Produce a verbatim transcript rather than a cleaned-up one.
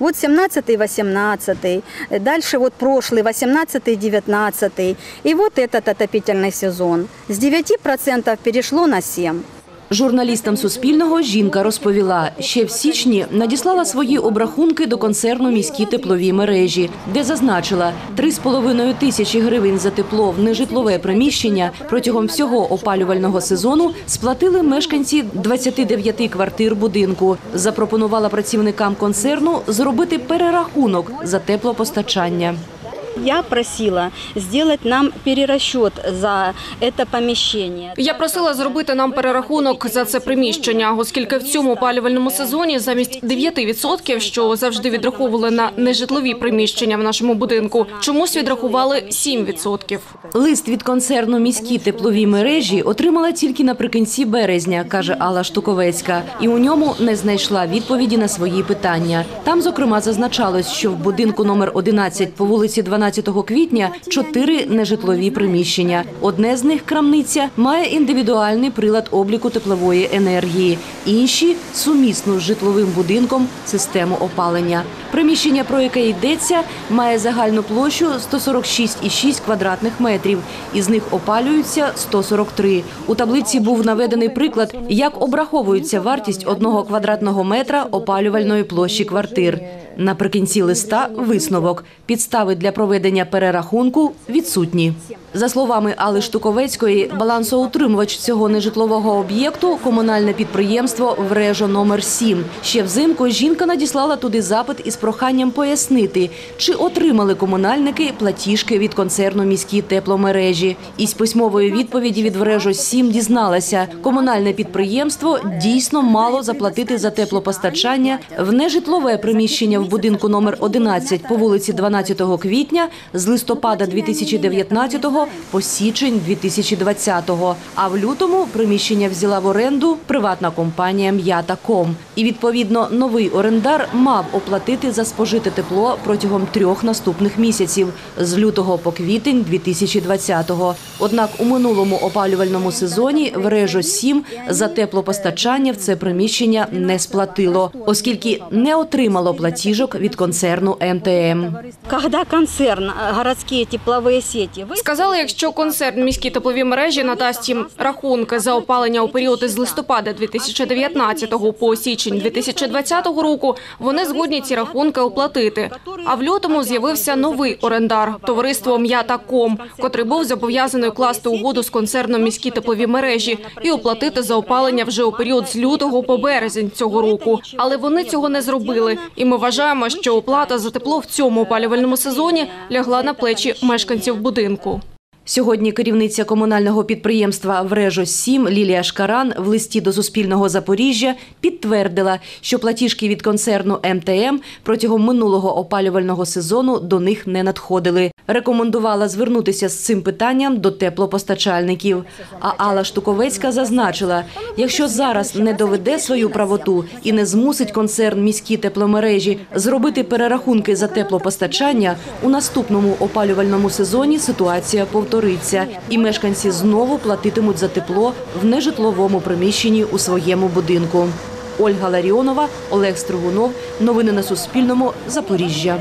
Вот семнадцатый, восемнадцатый, дальше вот прошлый, восемнадцатый, девятнадцатый, и вот этот отопительный сезон. С девяти процентов перешло на семь процентов. Журналістам Суспільного жінка розповіла, ще в січні надіслала свої обрахунки до концерну «Міські теплові мережі», де зазначила, три з половиною тисячі гривень за тепло в нежитлове приміщення протягом всього опалювального сезону сплатили мешканці двадцяти дев'яти квартир будинку. Запропонувала працівникам концерну зробити перерахунок за теплопостачання. Я просила зробити нам перерахунок за це приміщення. Я просила зробити нам перерахунок за це приміщення, оскільки в цьому опалювальному сезоні замість дев'яти відсотків, що завжди відраховували на нежитлові приміщення в нашому будинку, чомусь відрахували сім відсотків. Лист від концерну «Міські теплові мережі» отримала тільки наприкінці березня, каже Алла Штуковецька, і у ньому не знайшла відповіді на свої питання. Там, зокрема, зазначалось, що в будинку номер одинадцять по вулиці дванадцятого квітня чотири нежитлові приміщення. Одне з них, крамниця, має індивідуальний прилад обліку теплової енергії. Інші – сумісну з житловим будинком систему опалення. Приміщення, про яке йдеться, має загальну площу сто сорок шість і шість квадратних метрів. Із них опалюються сто сорок три. У таблиці був наведений приклад, як обраховується вартість одного квадратного метра опалювальної площі квартир. Наприкінці листа – висновок. Підстави для проведення перерахунку відсутні. За словами Алли Штуковецької, балансоутримувач цього нежитлового об'єкту – комунальне підприємство «Врежо-сім». Ще взимку жінка надіслала туди запит із проханням пояснити, чи отримали комунальники платіжки від концерну «Міські тепломережі». Із письмової відповіді від «Врежо-сім» дізналася, комунальне підприємство дійсно мало заплатити за теплопостачання в нежитлове приміщення в будинку номер одинадцять по вулиці дванадцятого квітня з листопада дві тисячі дев'ятнадцятого по січень дві тисячі двадцятого. А в лютому приміщення взяла в оренду приватна компанія «М'ята.ком». І, відповідно, новий орендар мав оплатити за спожите тепло протягом трьох наступних місяців – з лютого по квітень дві тисячі двадцятого. Однак у минулому опалювальному сезоні «Врежо-сім» за теплопостачання в це приміщення не сплатило, оскільки не отримало платіжок від концерну М Т М. Коли концерн «Городські теплові сіті» сказали, якщо концерн «Міські теплові мережі» надасть їм рахунки за опалення у період із листопада дві тисячі дев'ятнадцятого по січень дві тисячі двадцятого року, вони згодні ці рахунки оплатити. А в лютому з'явився новий орендар – товариство «М'ята.ком», котрий був зобов'язаний класти угоду з концерном «Міські теплові мережі» і оплатити за опалення вже у період з лютого по березень цього року. Але вони цього не зробили, і ми вважаємо, що оплата за тепло в цьому опалювальному сезоні лягла на плечі мешканців будинку. Сьогодні керівниця комунального підприємства «Врежо-сім» Лілія Шкаран в листі до Суспільного Запоріжжя підтвердила, що платіжки від концерну М Т М протягом минулого опалювального сезону до них не надходили. Рекомендувала звернутися з цим питанням до теплопостачальників. А Алла Штуковецька зазначила, якщо зараз не доведе свою правоту і не змусить концерн «Міські тепломережі» зробити перерахунки за теплопостачання, у наступному опалювальному сезоні ситуація повторюється. І мешканці знову платитимуть за тепло в нежитловому приміщенні у своєму будинку. Ольга Ларіонова, Олег Строгунов. Новини на Суспільному. Запоріжжя.